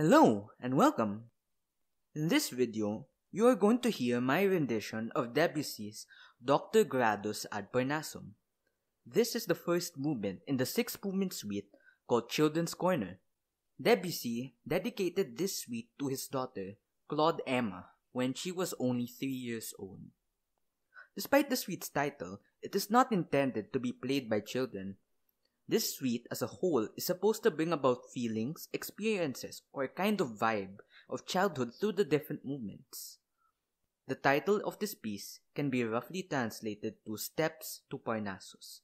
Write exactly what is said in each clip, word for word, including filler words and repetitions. Hello and welcome! In this video, you are going to hear my rendition of Debussy's Doctor Gradus ad Parnassum. This is the first movement in the six-movement suite called Children's Corner. Debussy dedicated this suite to his daughter, Claude Emma, when she was only three years old. Despite the suite's title, it is not intended to be played by children. This suite as a whole is supposed to bring about feelings, experiences, or a kind of vibe of childhood through the different movements. The title of this piece can be roughly translated to Steps to Parnassus,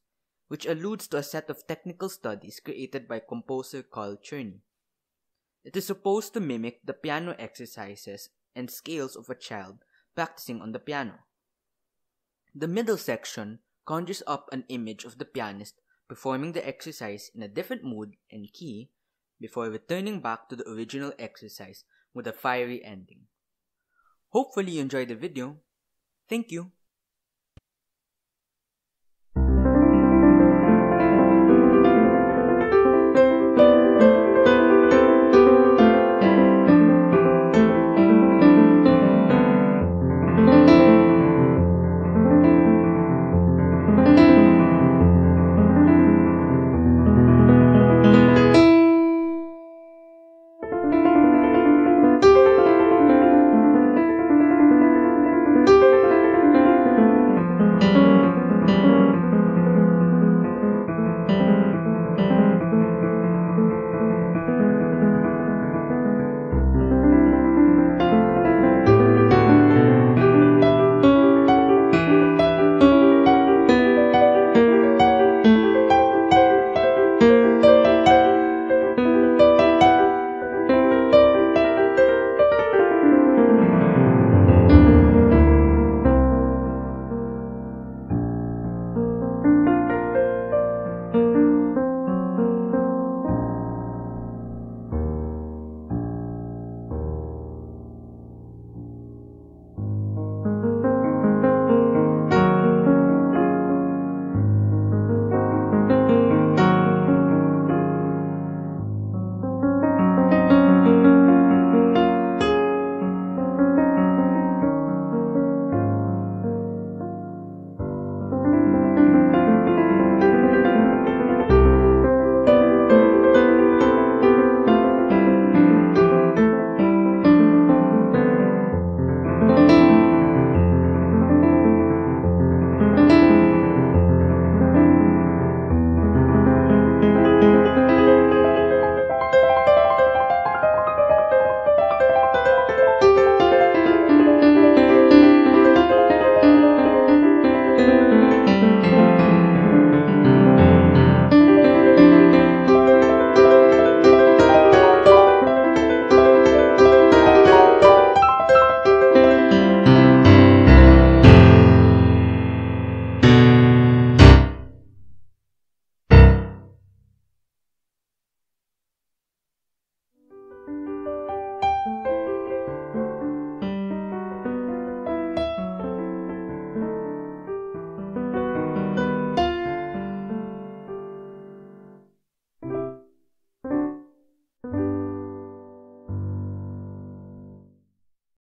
which alludes to a set of technical studies created by composer Carl Czerny. It is supposed to mimic the piano exercises and scales of a child practicing on the piano. The middle section conjures up an image of the pianist performing the exercise in a different mood and key before returning back to the original exercise with a fiery ending. Hopefully you enjoyed the video. Thank you.